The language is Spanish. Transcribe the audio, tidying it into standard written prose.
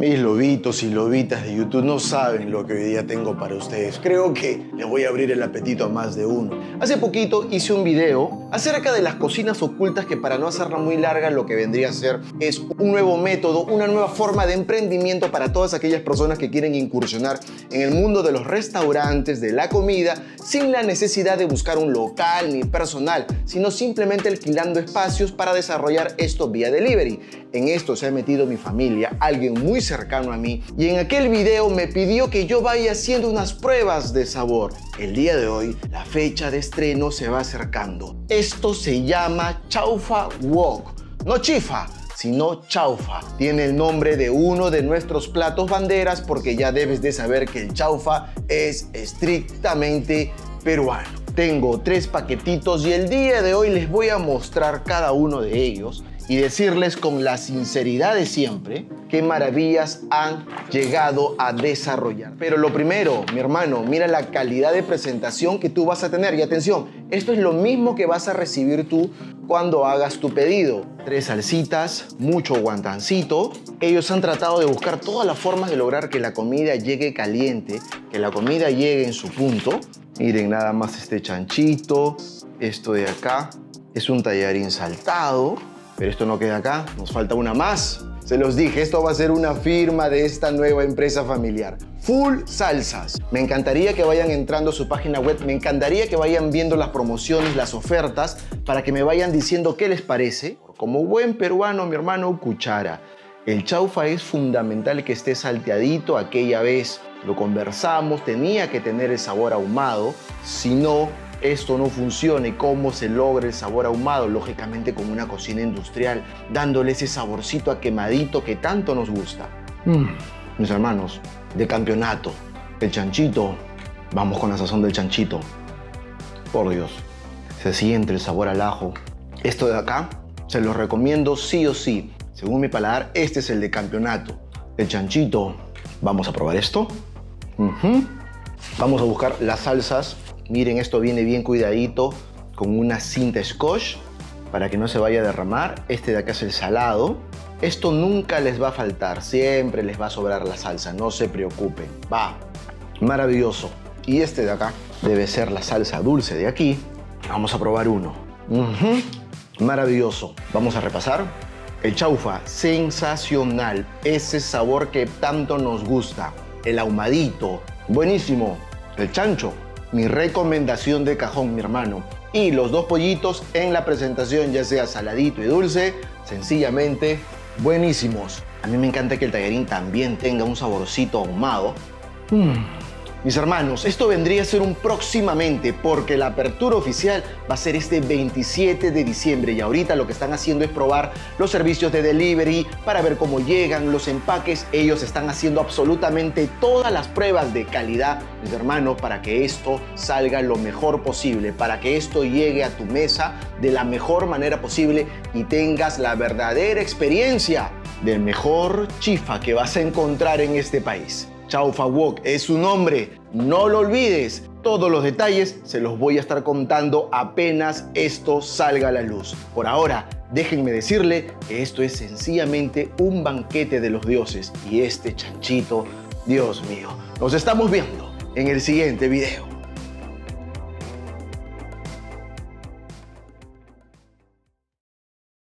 Mis lobitos y lobitas de YouTube no saben lo que hoy día tengo para ustedes. Creo que les voy a abrir el apetito a más de uno. Hace poquito hice un video acerca de las cocinas ocultas que, para no hacerla muy larga, lo que vendría a ser es un nuevo método, una nueva forma de emprendimiento para todas aquellas personas que quieren incursionar en el mundo de los restaurantes, de la comida, sin la necesidad de buscar un local ni personal, sino simplemente alquilando espacios para desarrollar esto vía delivery. En esto se ha metido mi familia, alguien muy cercano a mí, y en aquel video me pidió que yo vaya haciendo unas pruebas de sabor. El día de hoy la fecha de estreno se va acercando. Esto se llama Chaufa Wok, no Chifa, sino chaufa. Tiene el nombre de uno de nuestros platos banderas porque ya debes de saber que el chaufa es estrictamente peruano. Tengo 3 paquetitos y el día de hoy les voy a mostrar cada uno de ellos y decirles con la sinceridad de siempre qué maravillas han llegado a desarrollar. Pero lo primero, mi hermano, mira la calidad de presentación que tú vas a tener. Y atención, esto es lo mismo que vas a recibir tú cuando hagas tu pedido. 3 salsitas, mucho guantancito. Ellos han tratado de buscar todas las formas de lograr que la comida llegue caliente, que la comida llegue en su punto. Miren nada más este chanchito. Esto de acá es un tallarín saltado. Pero esto no queda acá, nos falta una más. Se los dije, esto va a ser una firma de esta nueva empresa familiar, Full Salsas. Me encantaría que vayan entrando a su página web, me encantaría que vayan viendo las promociones, las ofertas, para que me vayan diciendo qué les parece. Como buen peruano, mi hermano, cuchara. El chaufa es fundamental que esté salteadito. Aquella vez lo conversamos, tenía que tener el sabor ahumado, si no, esto no funciona. ¿Y cómo se logra el sabor ahumado? Lógicamente con una cocina industrial, dándole ese saborcito a quemadito que tanto nos gusta. Mis hermanos, de campeonato, el chanchito. Vamos con la sazón del chanchito. Por Dios, se siente el sabor al ajo. Esto de acá, se los recomiendo sí o sí. Según mi paladar, este es el de campeonato, el chanchito. Vamos a probar esto. Vamos a buscar las salsas. Miren, esto viene bien cuidadito con una cinta scotch para que no se vaya a derramar. Este de acá es el salado. Esto nunca les va a faltar, siempre les va a sobrar la salsa, no se preocupen. Va, maravilloso. Y este de acá debe ser la salsa dulce de aquí. Vamos a probar uno. Maravilloso. Vamos a repasar. El chaufa, sensacional. Ese sabor que tanto nos gusta. El ahumadito, buenísimo. El chancho, mi recomendación de cajón, mi hermano. Y los 2 pollitos en la presentación, ya sea saladito y dulce, sencillamente buenísimos. A mí me encanta que el tallarín también tenga un saborcito ahumado. Mis hermanos, esto vendría a ser un próximamente, porque la apertura oficial va a ser este 27 de diciembre y ahorita lo que están haciendo es probar los servicios de delivery para ver cómo llegan los empaques. Ellos están haciendo absolutamente todas las pruebas de calidad, mis hermanos, para que esto salga lo mejor posible, para que esto llegue a tu mesa de la mejor manera posible y tengas la verdadera experiencia del mejor chifa que vas a encontrar en este país. Chaufa Wok es su nombre, no lo olvides. Todos los detalles se los voy a estar contando apenas esto salga a la luz. Por ahora, déjenme decirle que esto es sencillamente un banquete de los dioses. Y este chanchito, Dios mío, nos estamos viendo en el siguiente video.